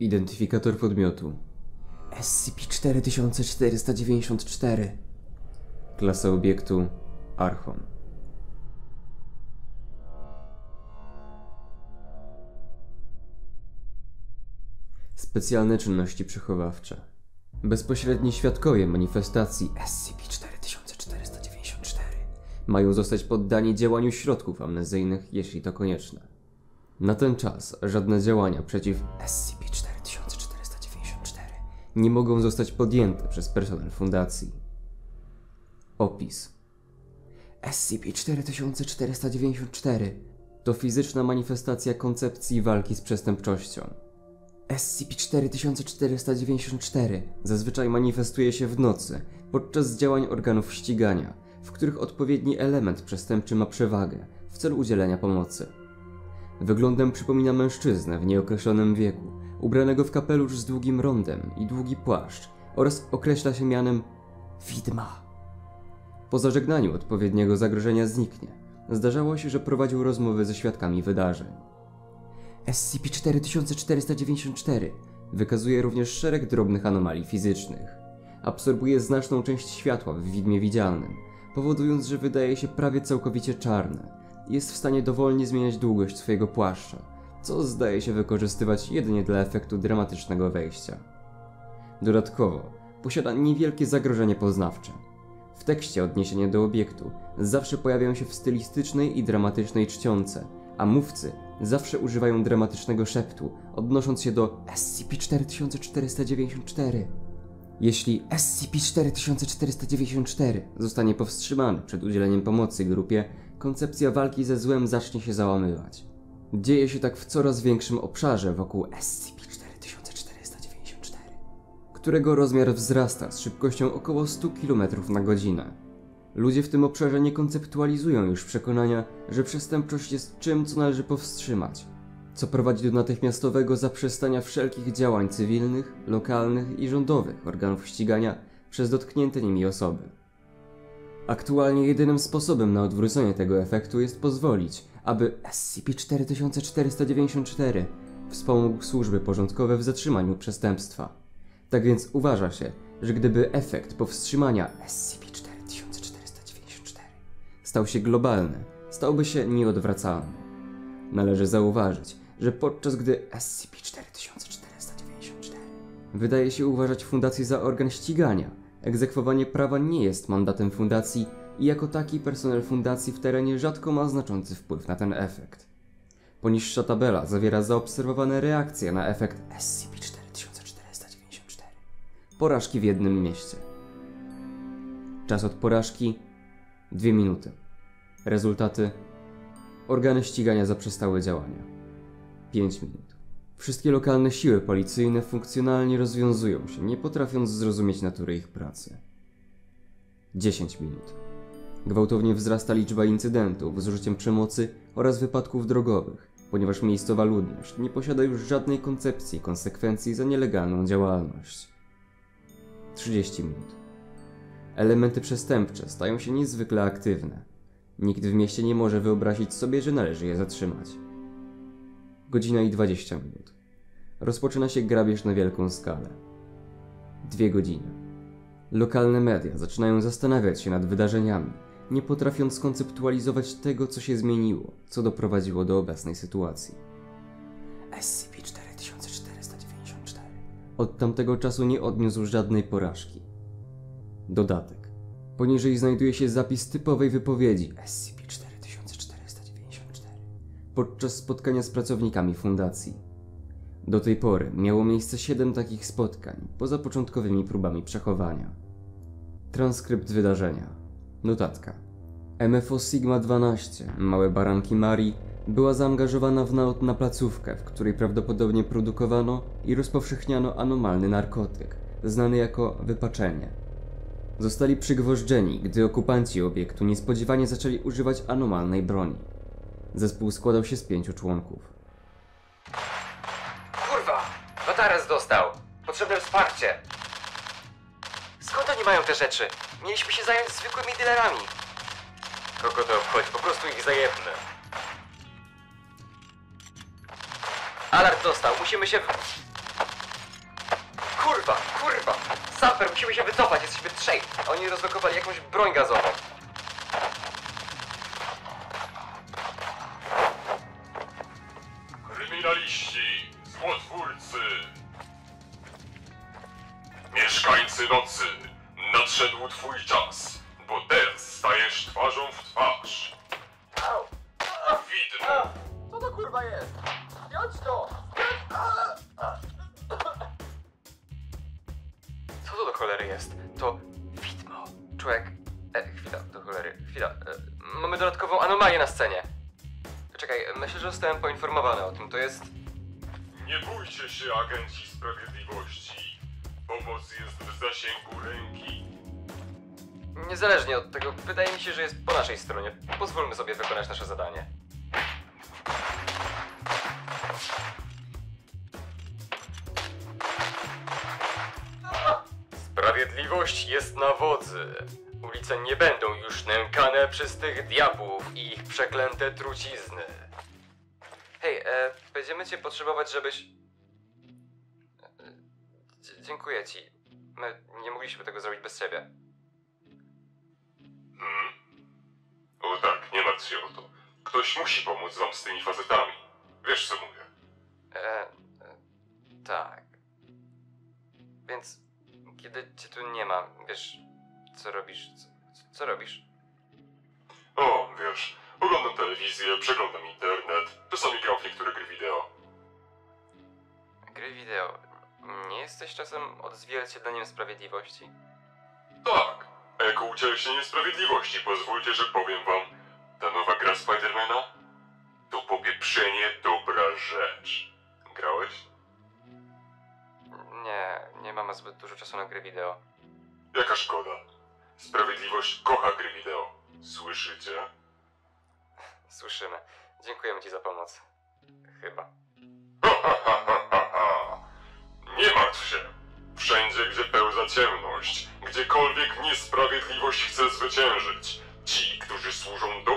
Identyfikator podmiotu SCP-4494. Klasa obiektu Archon. Specjalne czynności przechowawcze. Bezpośredni świadkowie manifestacji SCP-4494 mają zostać poddani działaniu środków amnezyjnych, jeśli to konieczne. Na ten czas żadne działania przeciw SCP-4494 nie mogą zostać podjęte przez personel Fundacji. Opis. SCP-4494 to fizyczna manifestacja koncepcji walki z przestępczością. SCP-4494 zazwyczaj manifestuje się w nocy, podczas działań organów ścigania, w których odpowiedni element przestępczy ma przewagę w celu udzielenia pomocy. Wyglądem przypomina mężczyznę w nieokreślonym wieku, ubranego w kapelusz z długim rondem i długi płaszcz oraz określa się mianem widma. Po zażegnaniu odpowiedniego zagrożenia zniknie. Zdarzało się, że prowadził rozmowy ze świadkami wydarzeń. SCP-4494 wykazuje również szereg drobnych anomalii fizycznych. Absorbuje znaczną część światła w widmie widzialnym, powodując, że wydaje się prawie całkowicie czarne. Jest w stanie dowolnie zmieniać długość swojego płaszcza, co zdaje się wykorzystywać jedynie dla efektu dramatycznego wejścia. Dodatkowo posiada niewielkie zagrożenie poznawcze. W tekście odniesienia do obiektu zawsze pojawiają się w stylistycznej i dramatycznej czcionce, a mówcy zawsze używają dramatycznego szeptu, odnosząc się do SCP-4494. Jeśli SCP-4494 zostanie powstrzymany przed udzieleniem pomocy grupie, koncepcja walki ze złem zacznie się załamywać. Dzieje się tak w coraz większym obszarze wokół SCP-4494, którego rozmiar wzrasta z szybkością około 100 km na godzinę. Ludzie w tym obszarze nie konceptualizują już przekonania, że przestępczość jest czym, co należy powstrzymać, co prowadzi do natychmiastowego zaprzestania wszelkich działań cywilnych, lokalnych i rządowych organów ścigania przez dotknięte nimi osoby. Aktualnie jedynym sposobem na odwrócenie tego efektu jest pozwolić, aby SCP-4494 wspomógł służby porządkowe w zatrzymaniu przestępstwa. Tak więc uważa się, że gdyby efekt powstrzymania SCP-4494 stał się globalny, stałby się nieodwracalny. Należy zauważyć, że podczas gdy SCP-4494 wydaje się uważać Fundację za organ ścigania, egzekwowanie prawa nie jest mandatem Fundacji i jako taki personel Fundacji w terenie rzadko ma znaczący wpływ na ten efekt. Poniższa tabela zawiera zaobserwowane reakcje na efekt SCP-4494. Porażki w jednym mieście. Czas od porażki 2 minuty. Rezultaty: organy ścigania zaprzestały działania. 5 minut. Wszystkie lokalne siły policyjne funkcjonalnie rozwiązują się, nie potrafiąc zrozumieć natury ich pracy. 10 minut. Gwałtownie wzrasta liczba incydentów z użyciem przemocy oraz wypadków drogowych, ponieważ miejscowa ludność nie posiada już żadnej koncepcji konsekwencji za nielegalną działalność. 30 minut. Elementy przestępcze stają się niezwykle aktywne. Nikt w mieście nie może wyobrazić sobie, że należy je zatrzymać. Godzina i 20 minut. Rozpoczyna się grabież na wielką skalę. 2 godziny. Lokalne media zaczynają zastanawiać się nad wydarzeniami, nie potrafiąc skonceptualizować tego, co się zmieniło, co doprowadziło do obecnej sytuacji. SCP-4494 od tamtego czasu nie odniósł żadnej porażki. Dodatek. Poniżej znajduje się zapis typowej wypowiedzi SCP-4494 podczas spotkania z pracownikami Fundacji. Do tej pory miało miejsce 7 takich spotkań, poza początkowymi próbami przechowania. Transkrypt wydarzenia. Notatka. MFO Sigma-12, małe baranki Marii, była zaangażowana w nalot na placówkę, w której prawdopodobnie produkowano i rozpowszechniano anomalny narkotyk, znany jako wypaczenie. Zostali przygwożdżeni, gdy okupanci obiektu niespodziewanie zaczęli używać anormalnej broni. Zespół składał się z 5 członków. Kurwa! Notares dostał! Potrzebne wsparcie! Skąd oni mają te rzeczy? Mieliśmy się zająć zwykłymi dealerami! Kogo to obchodzi? Po prostu ich zajebnę. Alert dostał! Musimy się... Kurwa! Samper, musimy się wycofać! Jesteśmy trzej! Oni rozlokowali jakąś broń gazową. Kryminaliści! Złotwórcy! Mieszkańcy nocy! Nadszedł twój czas, bo teraz stajesz twarzą w twarz. Widmo! Co to kurwa jest? Zdjąć to! Co to do cholery jest? To widmo. Człowiek... chwila, do cholery, chwila. Mamy dodatkową anomalię na scenie. Czekaj, myślę, że zostałem poinformowany o tym, to jest... Nie bójcie się, agenci sprawiedliwości. Pomoc jest w zasięgu ręki. Niezależnie od tego, wydaje mi się, że jest po naszej stronie. Pozwólmy sobie wykonać nasze zadanie. Sprawiedliwość jest na wodzy. Ulice nie będą już nękane przez tych diabłów i ich przeklęte trucizny. Hej, będziemy cię potrzebować, żebyś... Dziękuję ci. My nie mogliśmy tego zrobić bez ciebie. O tak, nie martw się o to. Ktoś musi pomóc wam z tymi facetami. Wiesz co mówię? Tak. Więc... Kiedy cię tu nie ma, wiesz, co robisz? Co robisz? O, wiesz, oglądam telewizję, przeglądam internet, czasami gram w niektóre gry wideo. Gry wideo? Nie jesteś czasem odzwierciedleniem sprawiedliwości? Tak, a jako ucieleśnienie sprawiedliwości, pozwólcie, że powiem wam, ta nowa gra Spider-Mana to popieprzenie dobra rzecz. Grałeś? Nie mamy zbyt dużo czasu na gry wideo. Jaka szkoda. Sprawiedliwość kocha gry wideo. Słyszycie? Słyszymy. Dziękujemy ci za pomoc. Chyba. Nie martw się. Wszędzie, gdzie pełza ciemność, gdziekolwiek niesprawiedliwość chce zwyciężyć, ci, którzy służą do